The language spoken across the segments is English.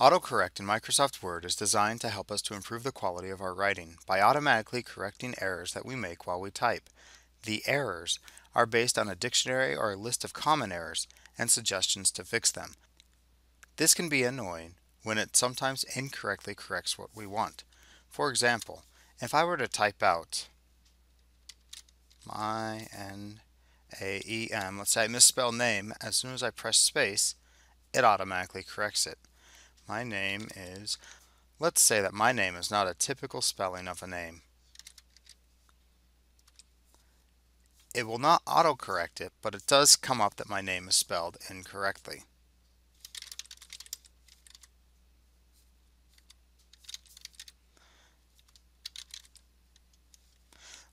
Autocorrect in Microsoft Word is designed to help us to improve the quality of our writing by automatically correcting errors that we make while we type. The errors are based on a dictionary or a list of common errors and suggestions to fix them. This can be annoying when it sometimes incorrectly corrects what we want. For example, if I were to type out my name, let's say I misspell name, as soon as I press space, it automatically corrects it. My name is, let's say that my name is not a typical spelling of a name. It will not autocorrect it, but it does come up that my name is spelled incorrectly.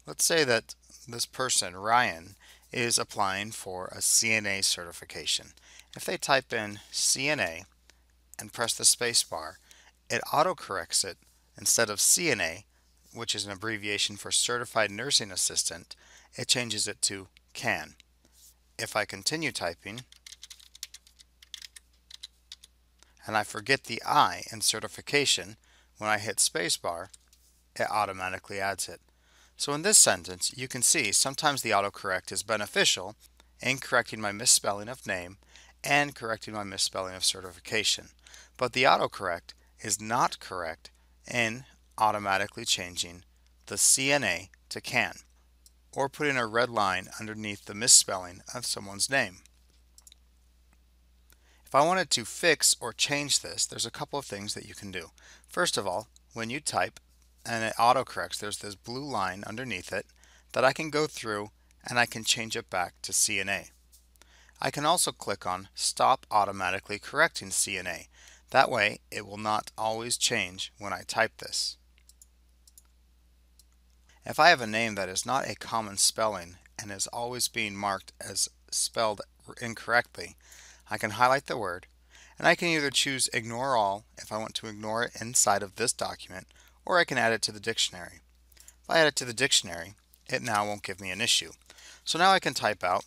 Let's say that this person, Ryan, is applying for a CNA certification. If they type in CNA, and press the space bar, it autocorrects it. Instead of CNA, which is an abbreviation for Certified Nursing Assistant, it changes it to CAN. If I continue typing, and I forget the I in certification, when I hit space bar, it automatically adds it. So in this sentence, you can see sometimes the autocorrect is beneficial in correcting my misspelling of name and correcting my misspelling of certification. But the autocorrect is not correct in automatically changing the CNA to CAN, or putting a red line underneath the misspelling of someone's name. If I wanted to fix or change this, there's a couple of things that you can do. First of all, when you type and it autocorrects, there's this blue line underneath it that I can go through and I can change it back to CNA. I can also click on Stop Automatically Correcting CNA. That way, it will not always change when I type this. If I have a name that is not a common spelling and is always being marked as spelled incorrectly, I can highlight the word, and I can either choose Ignore All if I want to ignore it inside of this document, or I can add it to the dictionary. If I add it to the dictionary, it now won't give me an issue. So now I can type out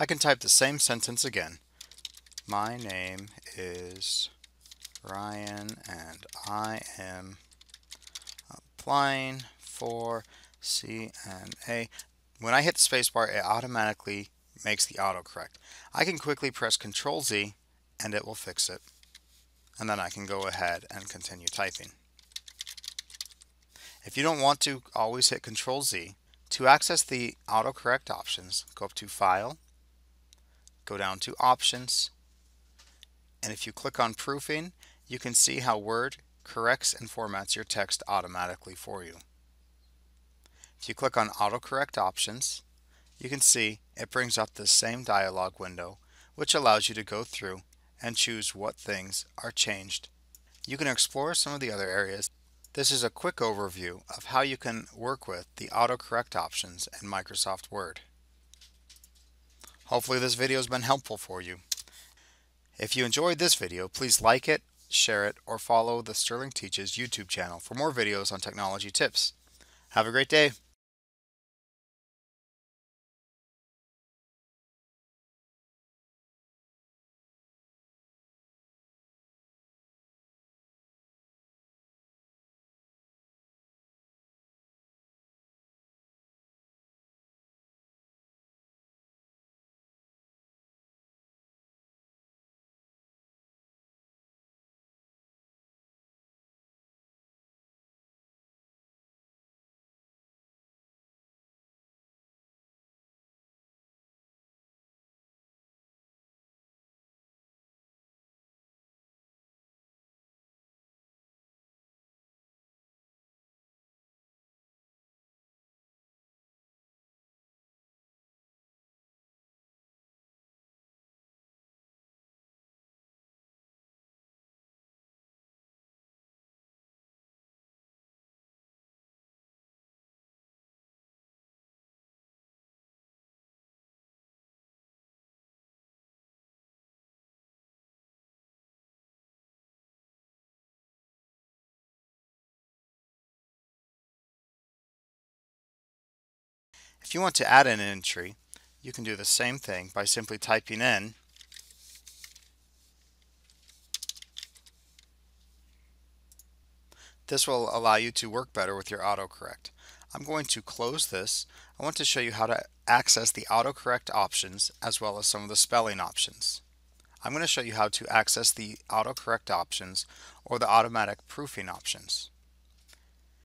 I can type the same sentence again. My name is Ryan and I am applying for CNA. When I hit the spacebar, it automatically makes the autocorrect. I can quickly press Ctrl-Z and it will fix it. And then I can go ahead and continue typing. If you don't want to always hit Ctrl-Z, to access the autocorrect options, go up to File, go down to Options, and if you click on Proofing, you can see how Word corrects and formats your text automatically for you. If you click on Autocorrect Options, you can see it brings up the same dialog window, which allows you to go through and choose what things are changed. You can explore some of the other areas. This is a quick overview of how you can work with the autocorrect options in Microsoft Word. Hopefully this video has been helpful for you. If you enjoyed this video, please like it, share it, or follow the Sterling Teaches YouTube channel for more videos on technology tips. Have a great day! If you want to add an entry, you can do the same thing by simply typing in . This will allow you to work better with your autocorrect. I'm going to close this. I want to show you how to access the autocorrect options as well as some of the spelling options. I'm going to show you how to access the autocorrect options or the automatic proofing options.